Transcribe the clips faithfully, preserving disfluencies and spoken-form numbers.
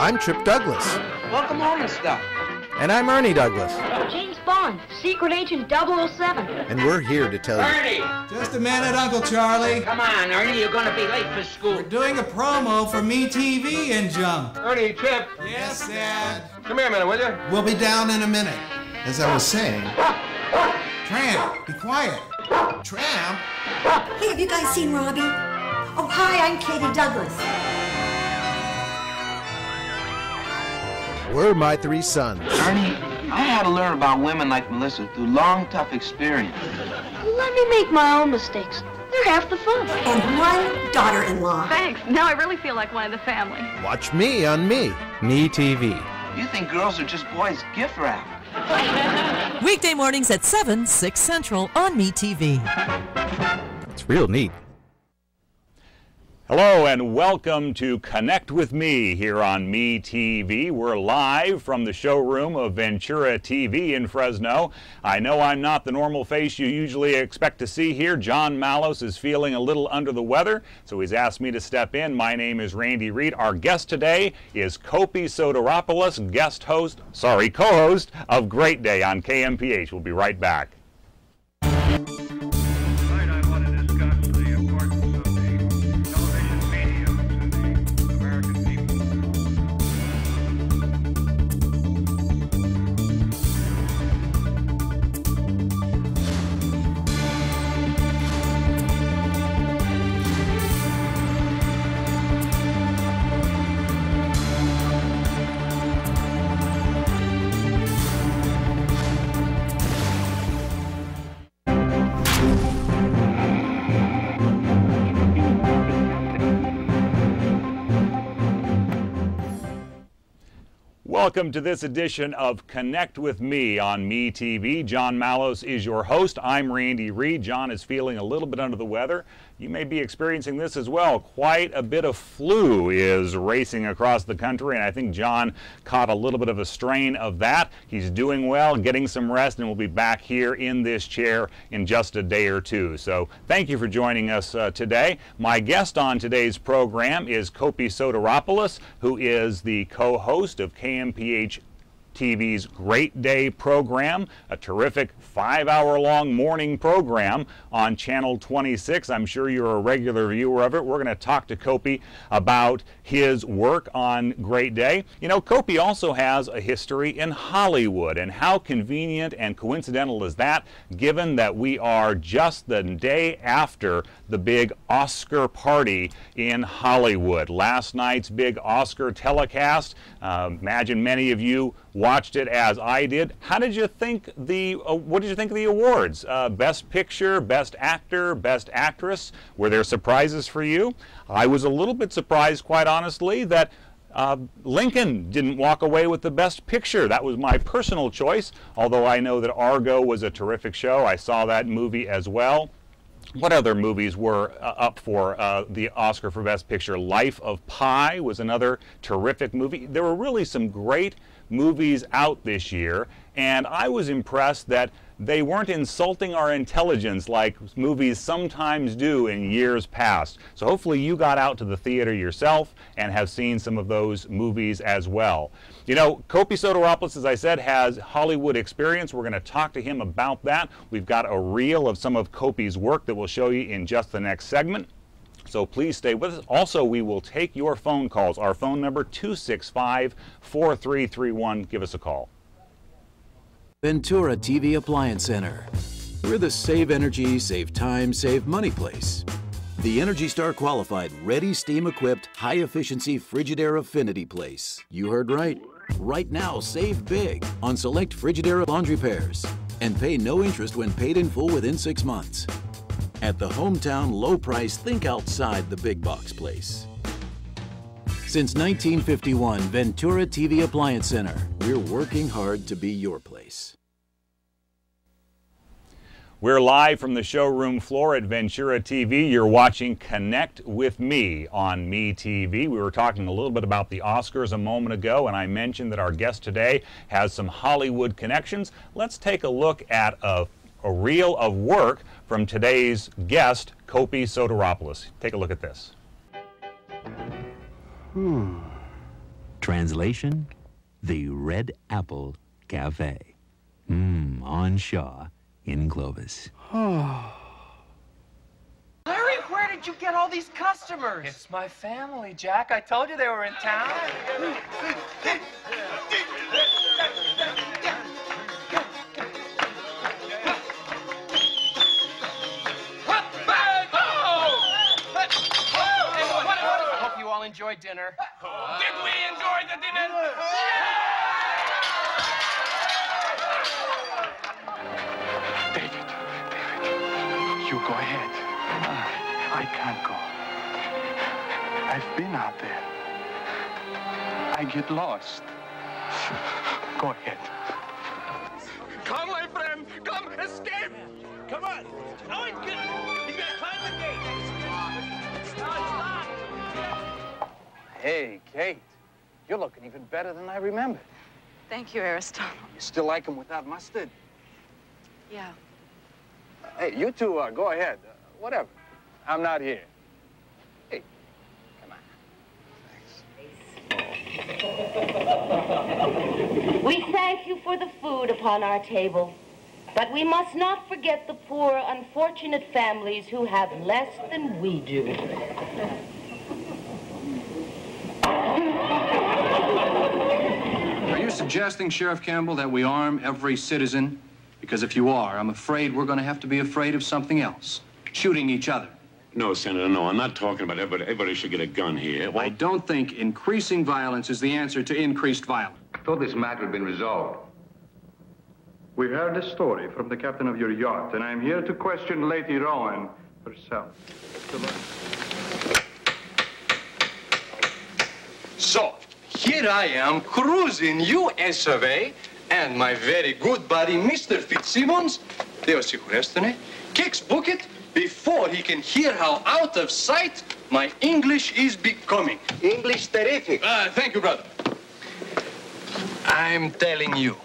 I'm Chip Douglas. Welcome home and stuff. And I'm Ernie Douglas. James Bond, Secret Agent double oh seven. And we're here to tell you. Ernie! Just a minute, Uncle Charlie. Come on, Ernie, you're going to be late for school. We're doing a promo for MeTV and Jump. Ernie, Chip. Yes, Dad. Come here a minute, will you? We'll be down in a minute. As I was saying, Tramp, be quiet. Tramp? Hey, have you guys seen Robbie? Oh, hi, I'm Katie Douglas. We're my three sons. Ernie, I had to learn about women like Melissa through long, tough experience. Let me make my own mistakes. They're half the fun. And one daughter-in-law. Thanks. Now I really feel like one of the family. Watch me on Me. MeTV. You think girls are just boys' gift wrap. Weekday mornings at seven, six Central on MeTV. It's real neat. Hello and welcome to Connect With Me here on MeTV. We're live from the showroom of Ventura T V in Fresno. I know I'm not the normal face you usually expect to see here. John Malos is feeling a little under the weather, so he's asked me to step in. My name is Randy Reed. Our guest today is Kopi Sotiropulos, guest host, sorry, co-host of Great Day on K M P H. We'll be right back. Welcome to this edition of Connect With Me on MeTV. John Malos is your host. I'm Randy Reed. John is feeling a little bit under the weather. You may be experiencing this as well. Quite a bit of flu is racing across the country, and I think John caught a little bit of a strain of that. He's doing well, getting some rest, and we'll be back here in this chair in just a day or two. So thank you for joining us uh, today. My guest on today's program is Kopi Sotiropulos, who is the co-host of K M P H T V's Great Day program, a terrific five-hour-long morning program on Channel twenty-six. I'm sure you're a regular viewer of it. We're going to talk to Kopi about his work on Great Day. You know, Kopi also has a history in Hollywood, and how convenient and coincidental is that, given that we are just the day after the big Oscar party in Hollywood. Last night's big Oscar telecast, uh, imagine many of you watched it as I did. How did you think the, uh, what did you think of the awards? Uh, best Picture, Best Actor, Best Actress. Were there surprises for you? I was a little bit surprised, quite honestly, that uh, Lincoln didn't walk away with the Best Picture. That was my personal choice, although I know that Argo was a terrific show. I saw that movie as well. What other movies were uh, up for uh, the Oscar for Best Picture? Life of Pi was another terrific movie. There were really some great movies out this year, and I was impressed that they weren't insulting our intelligence like movies sometimes do in years past. So hopefully you got out to the theater yourself and have seen some of those movies as well. You know, Kopi Sotiropulos, as I said, has Hollywood experience. We're going to talk to him about that. We've got a reel of some of Kopi's work that we'll show you in just the next segment. So please stay with us. Also, we will take your phone calls. Our phone number, two six five, four three three one. Give us a call. Ventura T V Appliance Center. We're the save energy, save time, save money place. The Energy Star qualified, ready, steam-equipped, high-efficiency Frigidaire affinity place. You heard right. Right now, save big on select Frigidaire laundry pairs and pay no interest when paid in full within six months. At the hometown low price, think outside the big box place. Since nineteen fifty-one, Ventura T V Appliance Center. We're working hard to be your place. We're live from the showroom floor at Ventura T V. You're watching Connect With Me on MeTV. We were talking a little bit about the Oscars a moment ago, and I mentioned that our guest today has some Hollywood connections. Let's take a look at a, a reel of work from today's guest, Kopi Sotiropulos. Take a look at this. Hmm. Translation, the Red Apple Cafe. Mmm, on Shaw in Clovis. Oh. Larry, where did you get all these customers? It's my family, Jack. I told you they were in town. Enjoy dinner. Did we enjoy the dinner? Yeah! David, David, you go ahead. I, I can't go. I've been out there. I get lost. Go ahead. Come, my friend. Come, escape. Come on. No, it's good. You gotta climb the gate. It's not. Hey, Kate, you're looking even better than I remembered. Thank you, Aristotle. You still like them without mustard? Yeah. Uh, hey, you two, uh, go ahead. Uh, whatever. I'm not here. Hey, come on. Thanks. Oh. We thank you for the food upon our table, but we must not forget the poor, unfortunate families who have less than we do. Are you suggesting, Sheriff Campbell, that we arm every citizen? Because if you are, I'm afraid we're going to have to be afraid of something else. Shooting each other. No, Senator, no. I'm not talking about everybody. Everybody should get a gun here. Well, I don't think increasing violence is the answer to increased violence. I thought this matter had been resolved. We heard a story from the captain of your yacht, and I'm here to question Lady Rowan herself. Good luck. So, here I am cruising U S of A and my very good buddy, Mister Fitzsimmons, Theos Ikurestene, kicks bucket before he can hear how out of sight my English is becoming. English terrific. Uh, thank you, brother. I'm telling you,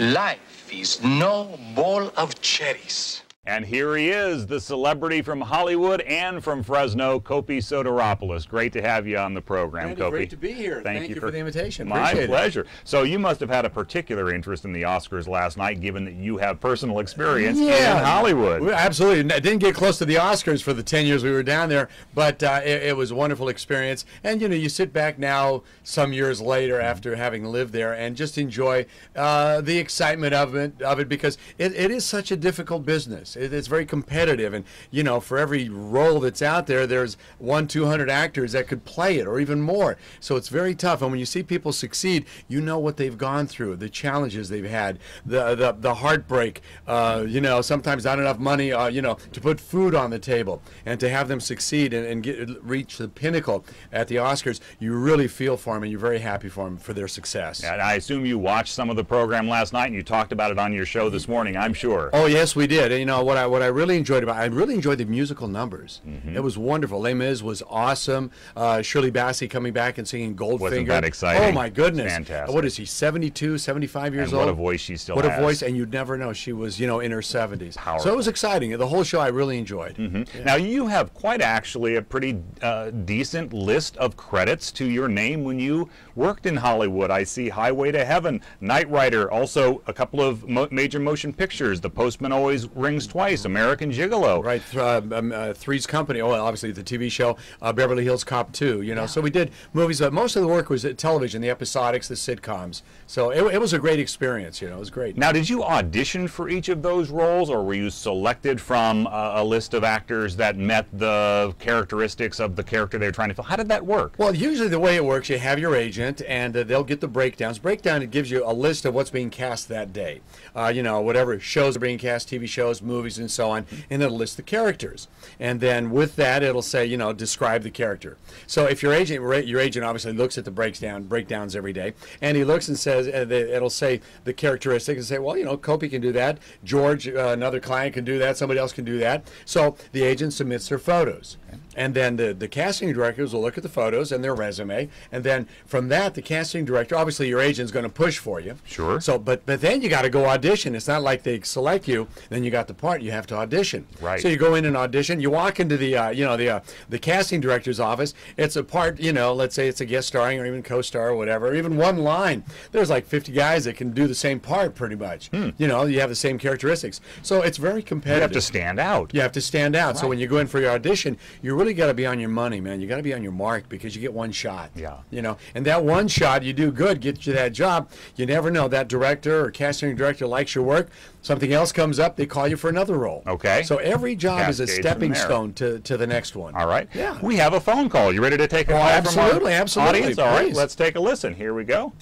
life is no bowl of cherries. And here he is, the celebrity from Hollywood and from Fresno, Kopi Sotiropulos. Great to have you on the program, Randy, Kopi. Great to be here. Thank, Thank you, you for, for the invitation. My Appreciate pleasure. It. So you must have had a particular interest in the Oscars last night, given that you have personal experience yeah. in Hollywood. Absolutely. I didn't get close to the Oscars for the ten years we were down there, but uh, it, it was a wonderful experience. And, you know, you sit back now some years later mm-hmm. after having lived there and just enjoy uh, the excitement of it, of it because it, it is such a difficult business. It's very competitive, and you know, for every role that's out there, there's one, two hundred actors that could play it, or even more. So it's very tough. And when you see people succeed, you know what they've gone through, the challenges they've had, the the, the heartbreak. Uh, you know, sometimes not enough money, uh, you know, to put food on the table, and to have them succeed and, and get, reach the pinnacle at the Oscars, you really feel for them, and you're very happy for them for their success. And I assume you watched some of the program last night, and you talked about it on your show this morning, I'm sure. Oh yes, we did. And, you know. What I what I really enjoyed about I really enjoyed the musical numbers. Mm-hmm. It was wonderful. Les Mis was awesome. Uh, Shirley Bassey coming back and singing Goldfinger. Wasn't that exciting? Oh my goodness! Fantastic. What is he? seventy-two, seventy-five years and old. What a voice she still what has. What a voice! And you'd never know she was, you know, in her seventies. Powerful. So it was exciting. The whole show I really enjoyed. Mm-hmm. Yeah. Now you have quite actually a pretty uh, decent list of credits to your name when you worked in Hollywood. I see Highway to Heaven, Knight Rider, also a couple of mo major motion pictures. The Postman Always Rings Twice, American Gigolo. Right, uh, um, uh, Three's Company, oh, obviously the T V show, uh, Beverly Hills Cop two, you know, yeah. so we did movies, but most of the work was at television, the episodics, the sitcoms, so it, it was a great experience, you know, it was great. Now, did you audition for each of those roles, or were you selected from a, a list of actors that met the characteristics of the character they were trying to fill? How did that work? Well, usually the way it works, you have your agent, and uh, they'll get the breakdowns. Breakdown, it gives you a list of what's being cast that day, uh, you know, whatever shows are being cast, T V shows, movies, and so on, and it'll list the characters, and then with that it'll say, you know, describe the character. So if your agent your agent obviously looks at the breakdown breakdowns every day, and he looks and says, it'll say the characteristics and say, well, you know, Kopi can do that, George, uh, another client, can do that, somebody else can do that. So the agent submits their photos, okay. and then the the casting directors will look at the photos and their resume, and then from that the casting director, obviously your agent's going to push for you, sure, so but but then you got to go audition. It's not like they select you, then you got the part. part, you have to audition. Right. So you go in and audition. You walk into the uh, you know the uh, the casting director's office. It's a part, you know, let's say it's a guest starring or even co-star or whatever, or even one line. There's like fifty guys that can do the same part pretty much. Hmm. You know, you have the same characteristics. So it's very competitive. You have to stand out. You have to stand out. Right. So when you go in for your audition, you really got to be on your money, man. You got to be on your mark because you get one shot. Yeah. You know, and that one shot, you do good, get you that job. You never know, that director or casting director likes your work. Something else comes up, they call you for another role. Okay. So every job Cascades is a stepping stone to, to the next one. All right. Yeah. We have a phone call. You ready to take a oh, call absolutely, from our absolutely. audience? All right. Let's take a listen. Here we go.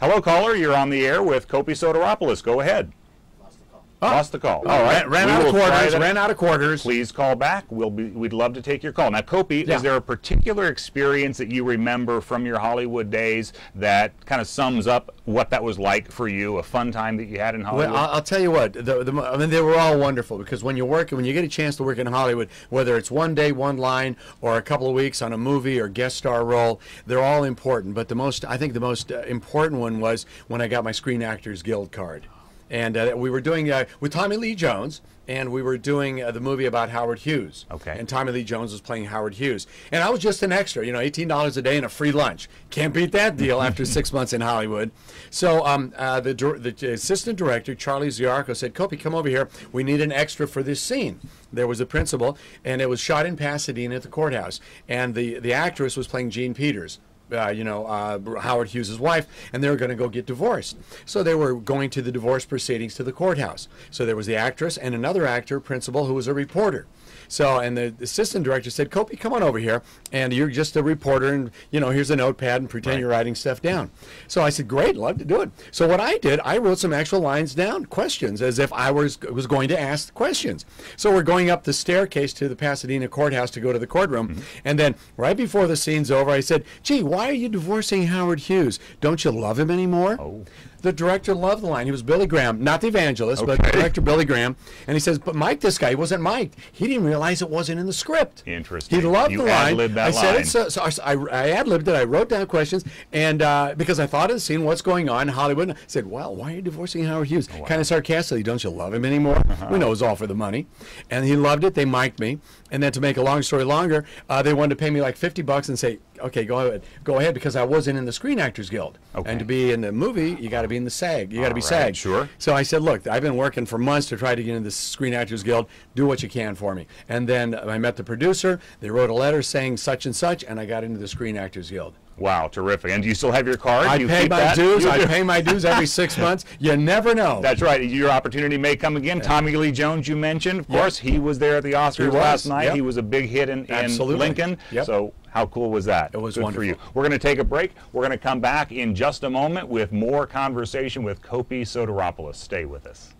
Hello, caller. You're on the air with Kopi Sotiropulos. Go ahead. Lost the call. Oh. Lost the call. All right. Ran, ran out of quarters. Ran out of quarters. Please call back. We'll be, we'd love to take your call. Now, Kopi, yeah. is there a particular experience that you remember from your Hollywood days that kind of sums up what that was like for you, a fun time that you had in Hollywood? Well, I'll tell you what, the, the, I mean, they were all wonderful, because when you work, when you get a chance to work in Hollywood, whether it's one day, one line, or a couple of weeks on a movie or guest star role, they're all important. But the most, I think the most important one was when I got my Screen Actors Guild card. And uh, we were doing, uh, with Tommy Lee Jones, and we were doing uh, the movie about Howard Hughes. Okay. And Tommy Lee Jones was playing Howard Hughes. And I was just an extra, you know, eighteen dollars a day and a free lunch. Can't beat that deal after six months in Hollywood. So um, uh, the, the assistant director, Charlie Ziarco, said, Kopi, come over here. We need an extra for this scene. There was a principal, and it was shot in Pasadena at the courthouse. And the, the actress was playing Jean Peters. Uh, you know, uh, Howard Hughes' wife, and they were going to go get divorced. So they were going to the divorce proceedings to the courthouse. So there was the actress and another actor, principal, who was a reporter. So, and the assistant director said, Kopi, come on over here, and you're just a reporter, and, you know, here's a notepad, and pretend right. you're writing stuff down. So I said, great, love to do it. So what I did, I wrote some actual lines down, questions, as if I was, was going to ask questions. So we're going up the staircase to the Pasadena courthouse to go to the courtroom, mm-hmm. and then right before the scene's over, I said, gee, why are you divorcing Howard Hughes? Don't you love him anymore? Oh. The director loved the line. He was Billy Graham, not the evangelist, okay. but director Billy Graham. And he says, but Mike, this guy, he wasn't Mike. He didn't realize it wasn't in the script. Interesting. He loved you the line. Ad-libbed that I said line. It, so, so I, I ad-libbed it. I wrote down questions, and uh, because I thought of the scene, what's going on in Hollywood, and I said, well, why are you divorcing Howard Hughes? Oh, wow. Kind of sarcastically, don't you love him anymore? Uh-huh. We know it was all for the money. And he loved it. They mic'd me. And then to make a long story longer, uh, they wanted to pay me like fifty bucks and say, okay, go ahead, go ahead, because I wasn't in the Screen Actors Guild. Okay. And to be in the movie, you got to be in the SAG. You got to be right, SAG. Sure. So I said, look, I've been working for months to try to get into the Screen Actors Guild. Do what you can for me. And then I met the producer. They wrote a letter saying such and such, and I got into the Screen Actors Guild. Wow, terrific. And do you still have your card? I you pay my that? dues. I pay my dues every six months. You never know. That's right. Your opportunity may come again. Yeah. Tommy Lee Jones, you mentioned. Of course, yep. he was there at the Oscars last night. Yep. He was a big hit in, in Lincoln. Yep. So how cool was that? It was Good wonderful. For you. We're going to take a break. We're going to come back in just a moment with more conversation with Kopi Sotiropulos. Stay with us.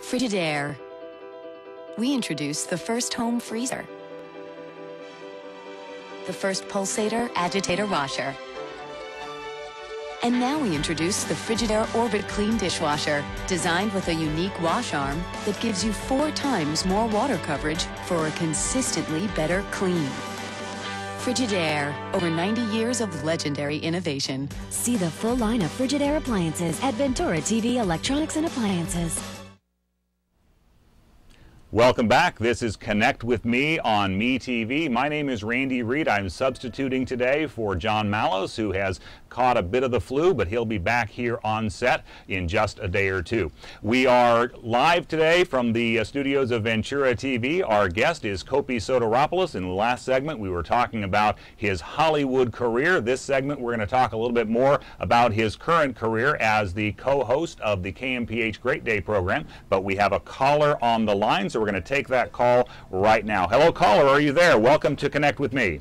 Frigidaire. We introduced the first home freezer. The first pulsator agitator washer. And now we introduce the Frigidaire Orbit Clean dishwasher, designed with a unique wash arm that gives you four times more water coverage for a consistently better clean. Frigidaire, over ninety years of legendary innovation. See the full line of Frigidaire appliances at Ventura T V Electronics and Appliances. Welcome back. This is Connect with Me on MeTV. My name is Randy Reed. I'm substituting today for John Malos, who has caught a bit of the flu, but he'll be back here on set in just a day or two. We are live today from the uh, studios of Ventura T V. Our guest is Kopi Sotiropulos. In the last segment, we were talking about his Hollywood career. This segment, we're going to talk a little bit more about his current career as the co-host of the K M P H Great Day program, but we have a caller on the line, so we're going to take that call right now. Hello, caller. Are you there? Welcome to Connect with Me.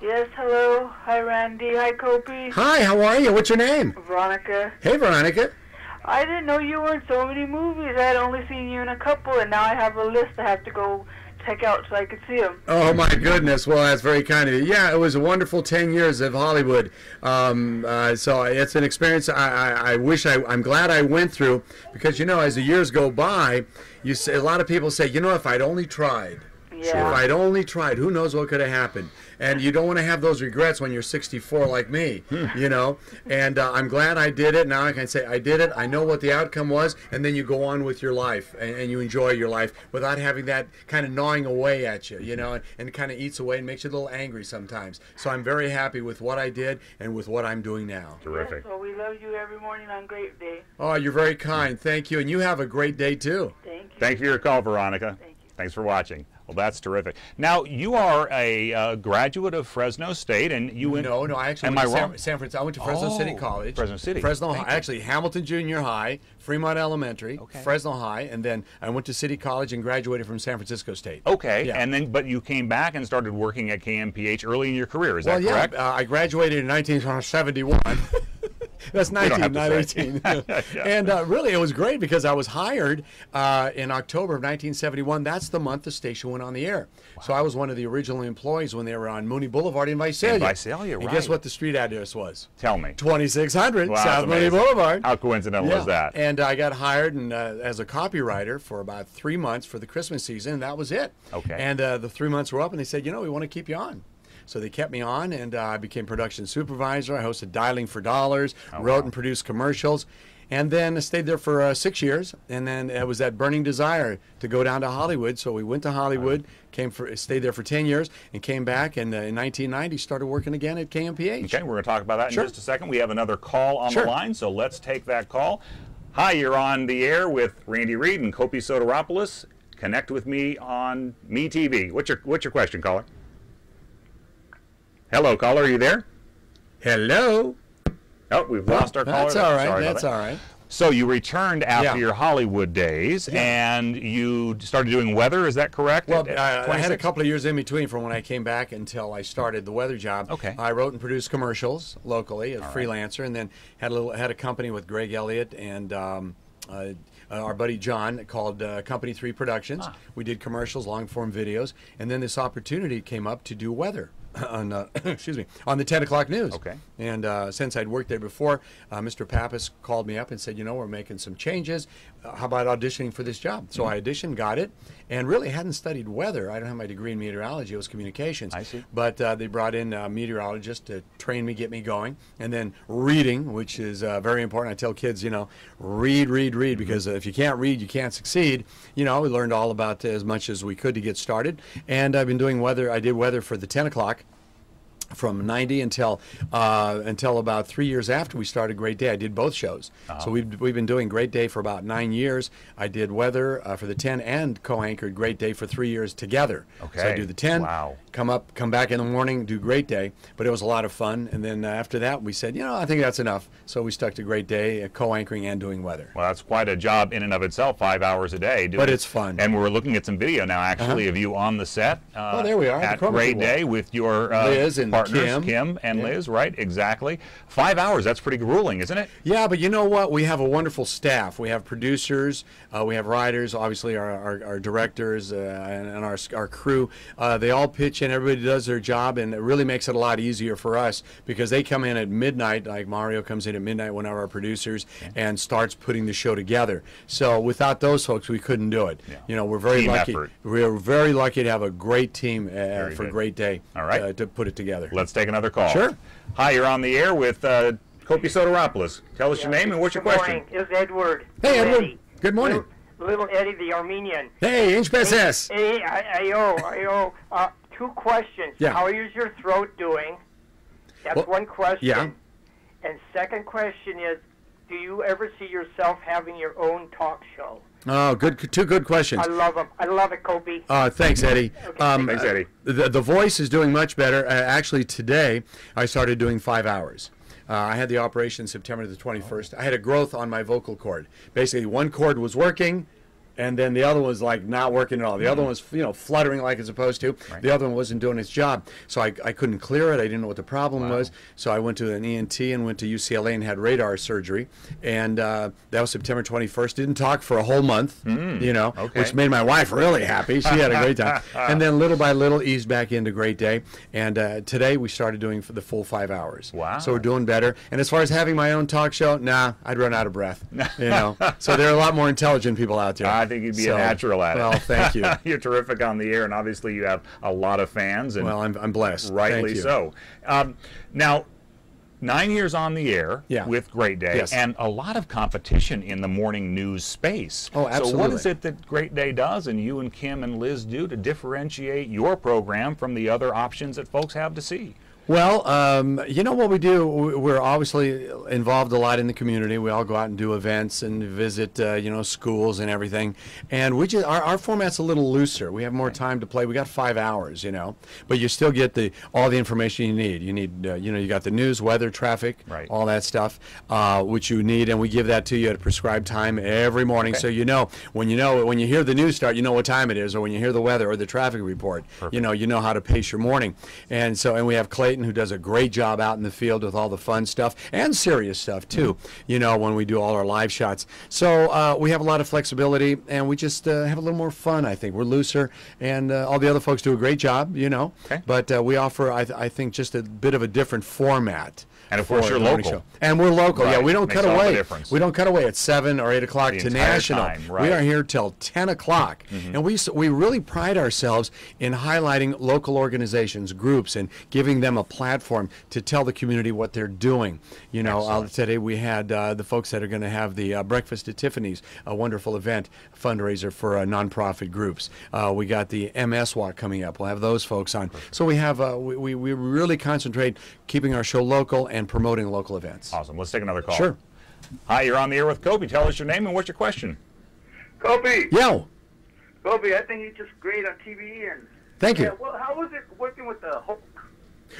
Yes, hello. Hi, Randy. Hi, Kopi. Hi, how are you? What's your name? Veronica. Hey, Veronica. I didn't know you were in so many movies. I had only seen you in a couple, and now I have a list I have to go check out so I could see them. Oh, my goodness. Well, that's very kind of you. Yeah, it was a wonderful ten years of Hollywood. Um, uh, so it's an experience I, I, I wish I, I'm glad I went through, because, you know, as the years go by, you say, a lot of people say, you know, if I'd only tried. Yeah. If I'd only tried, who knows what could have happened. And you don't want to have those regrets when you're sixty-four like me, you know. And uh, I'm glad I did it. Now I can say I did it. I know what the outcome was. And then you go on with your life and, and you enjoy your life without having that kind of gnawing away at you, you know, and, and it kind of eats away and makes you a little angry sometimes. So I'm very happy with what I did and with what I'm doing now. Terrific. Well, we love you every morning on Great Day. Oh, you're very kind. Thank you. And you have a great day, too. Thank you. Thank you for your call, Veronica. Thank you. Thanks for watching. Well, that's terrific. Now, you are a uh, graduate of Fresno State, and you went... No, no, I actually am went I to San, San Francisco. I went to Fresno oh, City College. Fresno City. Fresno High, actually, Hamilton Junior High, Fremont Elementary, okay. Fresno High, and then I went to City College and graduated from San Francisco State. Okay, yeah. and then, but you came back and started working at K M P H early in your career, is well, that correct? Well, yeah, uh, I graduated in nineteen seventy-one. That's nineteen, not eighteen. yeah. And uh, really, it was great because I was hired uh, in October of nineteen seventy-one. That's the month the station went on the air. Wow. So I was one of the original employees when they were on Mooney Boulevard in Visalia. In Visalia, right. And guess what the street address was? Tell me. twenty-six hundred wow, South Mooney Boulevard. How coincidental yeah. was that? And I got hired and, uh, as a copywriter for about three months for the Christmas season, and that was it. Okay. And uh, the three months were up, and they said, you know, we want to keep you on. So they kept me on, and uh, I became production supervisor. I hosted Dialing for Dollars, oh, wrote wow. and produced commercials, and then I stayed there for uh, six years. And then it was that burning desire to go down to Hollywood. So we went to Hollywood, wow. came for, stayed there for ten years, and came back. And uh, in nineteen ninety, started working again at K M P H. Okay, we're going to talk about that sure. in just a second. We have another call on sure. the line, so let's take that call. Hi, you're on the air with Randy Reed and Kopi Sotiropulos. Connect with me on MeTV. What's your, what's your question, caller? Hello, caller. Are you there? Hello. Oh, we've lost our caller. That's all right. That's all right. So you returned after yeah. your Hollywood days, yeah. and you started doing weather. Is that correct? Well, at, at I had a couple of years in between from when I came back until I started the weather job. Okay. I wrote and produced commercials locally, a all freelancer, right. and then had a little had a company with Greg Elliott and. Um, Uh, uh, our buddy John called uh, Company Three Productions. Ah. We did commercials, long-form videos, and then this opportunity came up to do weather on uh, excuse me on the ten o'clock news. Okay. And uh, since I'd worked there before, uh, Mister Pappas called me up and said, you know, we're making some changes. Uh, how about auditioning for this job? So mm-hmm. I auditioned, got it, and really hadn't studied weather. I don't have my degree in meteorology. It was communications. I see. But uh, they brought in a meteorologist to train me, get me going, and then reading, which is uh, very important. I tell kids, you know, read, read, read because uh, if you can't read you can't succeed. You know, we learned all about uh, as much as we could to get started, and I've been doing weather. I did weather for the ten o'clock from ninety until uh, until about three years after we started Great Day. I did both shows. Uh-huh. So we've, we've been doing Great Day for about nine years. I did weather uh, for the ten and co-anchored Great Day for three years together. Okay. So I do the ten, wow. come up, come back in the morning, do Great Day. But it was a lot of fun. And then uh, after that, we said, you know, I think that's enough. So we stuck to Great Day, uh, co-anchoring and doing weather. Well, that's quite a job in and of itself, five hours a day. But it? it's fun. And we're looking at some video now, actually, uh-huh. of you on the set. Uh, oh, there we are. At the Great Day with your uh, Liz and partners, Kim, Kim and yeah. Liz, right? Exactly. Five hours, that's pretty grueling, isn't it? Yeah, but you know what? We have a wonderful staff. We have producers, uh, we have writers, obviously our, our, our directors uh, and, and our, our crew. Uh, they all pitch in. Everybody does their job, and it really makes it a lot easier for us because they come in at midnight, like Mario comes in at midnight, one of our producers, yeah. and starts putting the show together. So without those folks, we couldn't do it. Yeah. You know, we're very team lucky. Effort. We're very lucky to have a great team uh, for good. Great Day all right. uh, to put it together. Let's take another call. Sure. Hi, you're on the air with uh, Kopi Sotiropulos. Tell us yeah. your name and what's your Good question. Good morning. It's Edward. Hey, Edward. Eddie. Good morning. Little, little Eddie the Armenian. Hey, H P S S. Hey, I owe, I owe. Uh, two questions. Yeah. How is your throat doing? That's well, one question. Yeah. And second question is, do you ever see yourself having your own talk show? Oh, good, two good questions. I love them. I love it, Kopi. Uh, thanks, Eddie. Okay, um, thanks, Eddie. The, the voice is doing much better. Uh, actually, today I started doing five hours. Uh, I had the operation September the twenty-first. I had a growth on my vocal cord. Basically, one cord was working, and then the other one was like not working at all. The mm-hmm. other one was, you know, fluttering like it's supposed to. Right. The other one wasn't doing its job. So I, I couldn't clear it. I didn't know what the problem wow. was. So I went to an E N T and went to U C L A and had radar surgery. And uh, that was September twenty-first. Didn't talk for a whole month, mm. you know, okay. which made my wife really happy. She had a great time. And then little by little eased back into Great Day. And uh, today we started doing for the full five hours. Wow. So we're doing better. And as far as having my own talk show, nah, I'd run out of breath. You know, so there are a lot more intelligent people out there. I I think you'd be so, a natural at well, it. Well, thank you. You're terrific on the air, and obviously you have a lot of fans. And well, I'm, I'm blessed. Rightly so. Um, now, nine years on the air yeah. with Great Day, yes. and a lot of competition in the morning news space. Oh, absolutely. So what is it that Great Day does and you and Kim and Liz do to differentiate your program from the other options that folks have to see? Well, um, you know what we do, we're obviously involved a lot in the community. We all go out and do events and visit, uh, you know, schools and everything. And we just, our, our format's a little looser. We have more time to play. We got five hours, you know, but you still get the all the information you need. You need, uh, you know, you got the news, weather, traffic, right. all that stuff, uh, which you need. And we give that to you at a prescribed time every morning. Okay. So, you know, when you know, when you hear the news start, you know what time it is, or when you hear the weather or the traffic report, Perfect. you know, you know how to pace your morning. And so, and we have Clay, who does a great job out in the field with all the fun stuff and serious stuff too, you know, when we do all our live shots. So uh, we have a lot of flexibility, and we just uh, have a little more fun, I think. We're looser, and uh, all the other folks do a great job, you know, okay. but uh, we offer, I, th I think, just a bit of a different format. And of course, you're local. Show. And we're local. Right. Yeah, we don't Makes cut away. We don't cut away at seven or eight o'clock to national. Time, right. We are here till ten o'clock, mm-hmm. and we we really pride ourselves in highlighting local organizations, groups, and giving them a platform to tell the community what they're doing. You know, uh, today we had uh, the folks that are going to have the uh, Breakfast at Tiffany's, a wonderful event fundraiser for uh, nonprofit groups. Uh, we got the M S Walk coming up. We'll have those folks on. Perfect. So we have uh, we, we we really concentrate keeping our show local and promoting local events. Awesome. Let's take another call. Sure. Hi, you're on the air with Kopi. Tell us your name and what's your question. Kopi. Yo. Kopi, I think you're just great on T V. And Thank you. Yeah, well, how was it working with the Hulk?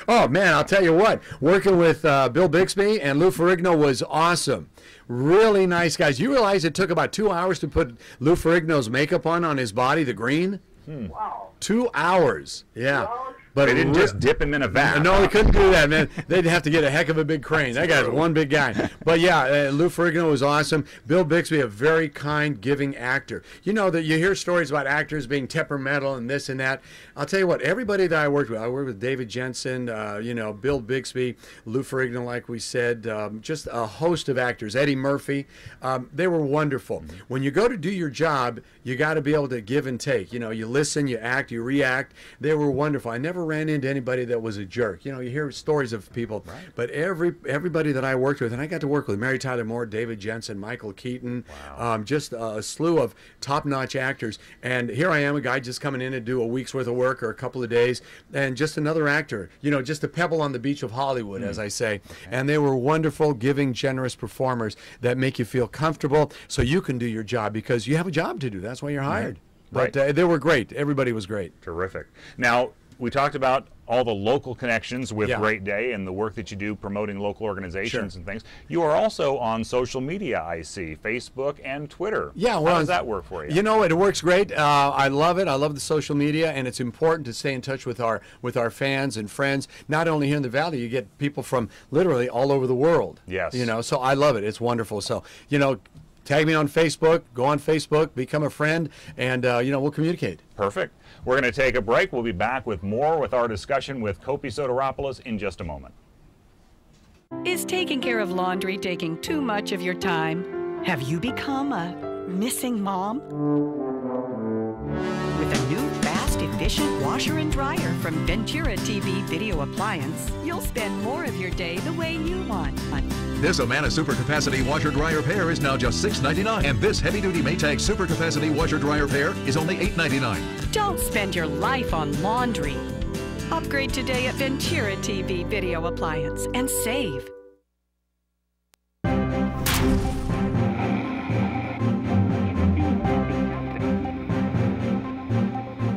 Oh, man, I'll tell you what. Working with uh, Bill Bixby and Lou Ferrigno was awesome. Really nice guys. You realize it took about two hours to put Lou Ferrigno's makeup on, on his body, the green? Hmm. Wow. Two hours. Yeah. Two hours? But they didn't just dip him in a vat. No, they couldn't do that, man. They'd have to get a heck of a big crane. That guy's one big guy. But yeah, uh, Lou Ferrigno was awesome. Bill Bixby, a very kind, giving actor. You know, that you hear stories about actors being temperamental and this and that. I'll tell you what, everybody that I worked with, I worked with David Janssen, uh, you know, Bill Bixby, Lou Ferrigno, like we said, um, just a host of actors, Eddie Murphy. Um, they were wonderful. Mm-hmm. When you go to do your job, you got to be able to give and take. You know, you listen, you act, you react. They were wonderful. I never ran into anybody that was a jerk. You know, you hear stories of people, right. but every everybody that I worked with, and I got to work with Mary Tyler Moore, David Janssen, Michael Keaton, wow. um, just a, a slew of top-notch actors. And here I am, a guy just coming in to do a week's worth of work or a couple of days, and just another actor. You know, just a pebble on the beach of Hollywood, mm. as I say. Okay. And they were wonderful, giving, generous performers that make you feel comfortable so you can do your job, because you have a job to do. That's why you're hired. Right. But uh, they were great. Everybody was great. Terrific. Now, we talked about all the local connections with yeah. Great Day and the work that you do promoting local organizations sure. and things. You are also on social media, I see, Facebook and Twitter. Yeah, well, how does that work for you? You know, it works great. Uh, I love it. I love the social media, and it's important to stay in touch with our with our fans and friends. Not only here in the Valley, you get people from literally all over the world. Yes. You know, so I love it. It's wonderful. So, you know, tag me on Facebook, go on Facebook, become a friend, and, uh, you know, we'll communicate. Perfect. We're going to take a break. We'll be back with more with our discussion with Kopi Sotiropulos in just a moment. Is taking care of laundry taking too much of your time? Have you become a missing mom? With a new fast, efficient washer and dryer from Ventura T V Video Appliance, you'll spend more of your day the way you want. This Amana Super Capacity Washer Dryer Pair is now just six ninety-nine, and this heavy-duty Maytag Super Capacity Washer Dryer Pair is only eight ninety-nine. Don't spend your life on laundry. Upgrade today at Ventura T V Video Appliance and save.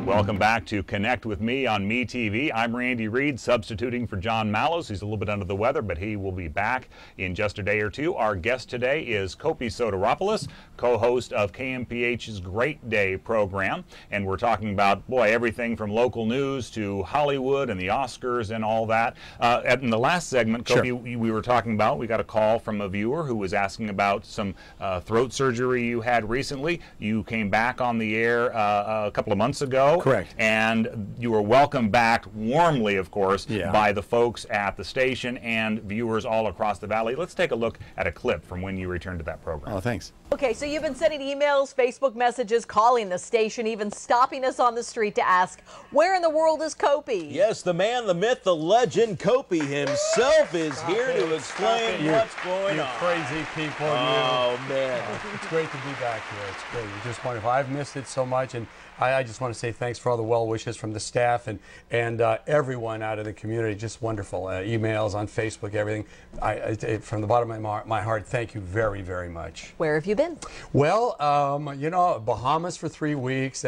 Welcome back to Connect With Me on MeTV. I'm Randy Reed, substituting for John Malos. He's a little bit under the weather, but he will be back in just a day or two. Our guest today is Kopi Sotiropulos, co-host of K M P H's Great Day program. And we're talking about, boy, everything from local news to Hollywood and the Oscars and all that. Uh, in the last segment, Kopi, sure. we were talking about, we got a call from a viewer who was asking about some uh, throat surgery you had recently. You came back on the air uh, a couple of months ago. Correct. And you were welcomed back warmly, of course, yeah. by the folks at the station and viewers all across the valley. Let's take a look at a clip from when you returned to that program. Oh, thanks. Okay, so you've been sending emails, Facebook messages, calling the station, even stopping us on the street to ask, where in the world is Kopi? Yes, the man, the myth, the legend, Kopi himself is here to explain what's going you on. Crazy people. Oh, you. man. It's great to be back here. It's great. It's just wonderful. I've missed it so much, and I, I just want to say thanks for all the well wishes from the staff and, and uh, everyone out of the community. Just wonderful. Uh, emails, on Facebook, everything. I, I, from the bottom of my, my heart, thank you very, very much. Where have you been? Well, um, you know, Bahamas for three weeks.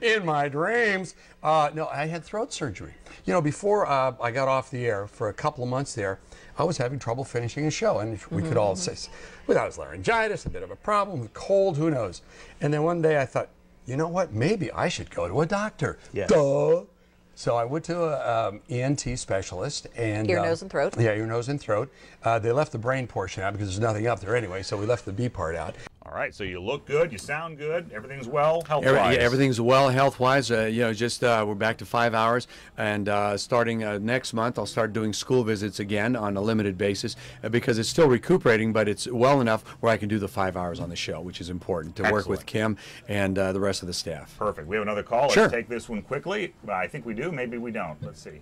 In my dreams. Uh, no, I had throat surgery. You know, before uh, I got off the air for a couple of months there, I was having trouble finishing a show. And we mm-hmm. could all say, without his laryngitis, a bit of a problem, with cold, who knows. And then one day I thought, you know what, maybe I should go to a doctor. Yes. Duh. So I went to an um, E N T specialist. And, ear, um, nose, and throat. Yeah, ear, nose, and throat. Uh, they left the brain portion out because there's nothing up there anyway, so we left the B part out. All right, so you look good, you sound good, everything's well health-wise. Yeah, everything's well health-wise. Uh, you know, just uh, we're back to five hours, and uh, starting uh, next month, I'll start doing school visits again on a limited basis uh, because it's still recuperating, but it's well enough where I can do the five hours on the show, which is important to Excellent. work with Kim and uh, the rest of the staff. Perfect. We have another call. Sure. Let's take this one quickly. I think we do. Maybe we don't. Let's see.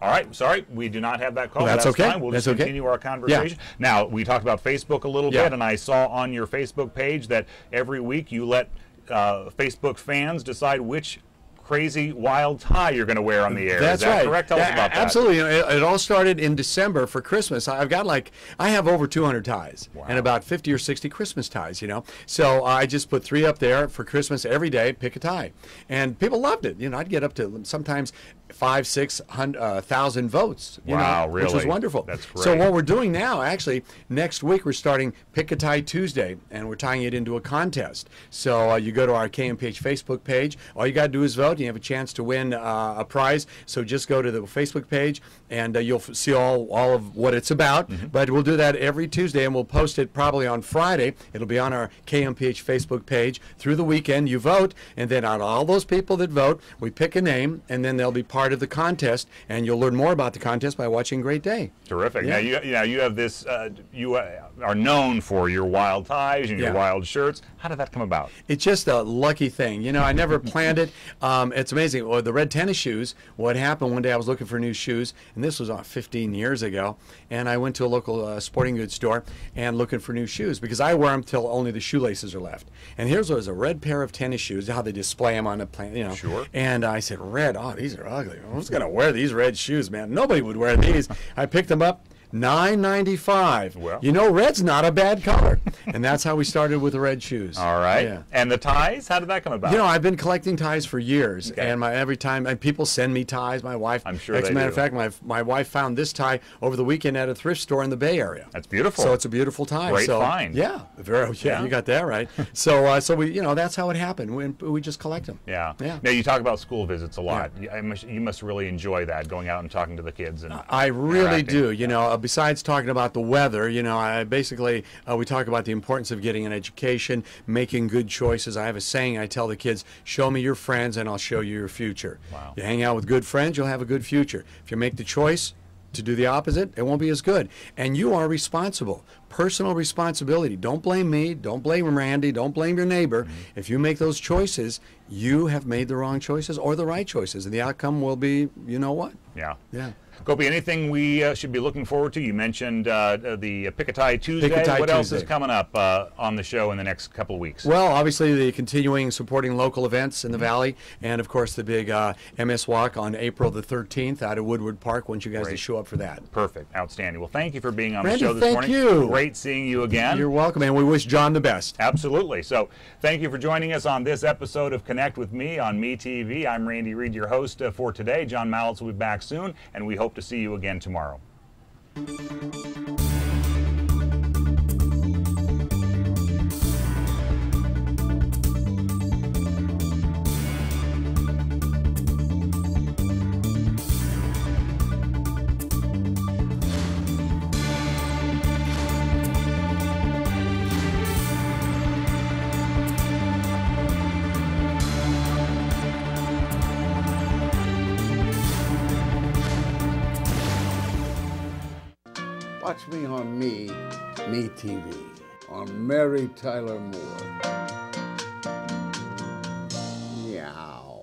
All right, sorry, we do not have that call. Well, that's, that's okay. Fine. We'll that's just continue okay. our conversation. Yeah. Now, we talked about Facebook a little yeah. bit, and I saw on your Facebook page that every week you let uh, Facebook fans decide which crazy wild tie you're going to wear on the air. That's Is that right. correct? Tell yeah, us about that. Absolutely. It, it all started in December for Christmas. I've got like, I have over two hundred ties wow. and about fifty or sixty Christmas ties, you know. So I just put three up there for Christmas every day, pick a tie. And people loved it. You know, I'd get up to sometimes five, six hundred, uh, thousand votes. You wow, know, really? Which was wonderful. That's great. So what we're doing now, actually, next week we're starting Pick a Tie Tuesday, and we're tying it into a contest. So uh, you go to our K M P H Facebook page. All you got to do is vote, and you have a chance to win uh, a prize. So just go to the Facebook page, and uh, you'll f see all, all of what it's about. Mm-hmm. But we'll do that every Tuesday, and we'll post it probably on Friday. It'll be on our K M P H Facebook page. Through the weekend, you vote, and then on all those people that vote, we pick a name, and then they'll be part part of the contest, and you'll learn more about the contest by watching Great Day. Terrific. Yeah. Now, you, you, know, you have this, uh, you uh, are known for your wild ties and yeah. your wild shirts. How did that come about? It's just a lucky thing. You know, I never planned it. Um, it's amazing. Well, the red tennis shoes, what happened one day I was looking for new shoes, and this was uh, fifteen years ago, and I went to a local uh, sporting goods store and looking for new shoes because I wear them till only the shoelaces are left. And here's what was a red pair of tennis shoes, how they display them on a plane, you know. Sure. And I said, red, oh, these are ugly. Who's going to wear these red shoes, man? Nobody would wear these. I picked them up, nine ninety-five. Well, you know, red's not a bad color. And that's how we started with the red shoes. All right. Yeah. And the ties, how did that come about? You know, I've been collecting ties for years. Okay. And my every time and people send me ties, my wife. I'm sure As a matter do. of fact, my, my wife found this tie over the weekend at a thrift store in the Bay Area. That's beautiful. So it's a beautiful tie. Great so, find. Yeah. Very, yeah, yeah. You got that right. so, uh, so we, you know, that's how it happened. We, we just collect them. Yeah. yeah. Now, you talk about school visits a lot. Yeah. I must, you must really enjoy that, going out and talking to the kids. And I really do. You know, besides talking about the weather, you know, I basically uh, we talk about the importance of getting an education, making good choices. I have a saying I tell the kids, show me your friends and I'll show you your future. Wow. You hang out with good friends, you'll have a good future. If you make the choice to do the opposite, it won't be as good. And you are responsible. Personal responsibility. Don't blame me. Don't blame Randy. Don't blame your neighbor. Mm-hmm. If you make those choices, you have made the wrong choices or the right choices, and the outcome will be, you know what? Yeah. Yeah. Kopi, anything we uh, should be looking forward to? You mentioned uh, the Pick a Tie Tuesday. Pick a tie what Tuesday. else is coming up uh, on the show in the next couple of weeks? Well, obviously, the continuing supporting local events in the mm-hmm. Valley, and, of course, the big uh, M S Walk on April the thirteenth out of Woodward Park. Want you guys Great. to show up for that. Perfect. Outstanding. Well, thank you for being on Randy, the show this thank morning. thank you. Great seeing you again. You're welcome, and we wish John the best. Absolutely. So thank you for joining us on this episode of Connect With Me on MeTV. I'm Randy Reed, your host uh, for today. John Malos will be back soon, and we hope Hope to see you again tomorrow. Watch me on Me, MeTV, on Mary Tyler Moore. Meow.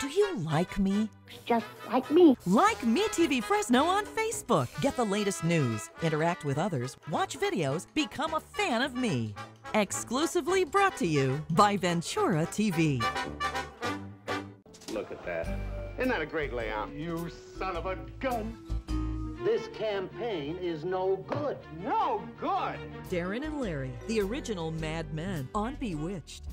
Do you like me? Just like me. Like MeTV Fresno on Facebook. Get the latest news, interact with others, watch videos, become a fan of me. Exclusively brought to you by Ventura T V. Look at that. Isn't that a great layout? You son of a gun! This campaign is no good. No good! Darren and Larry, the original Mad Men on Bewitched.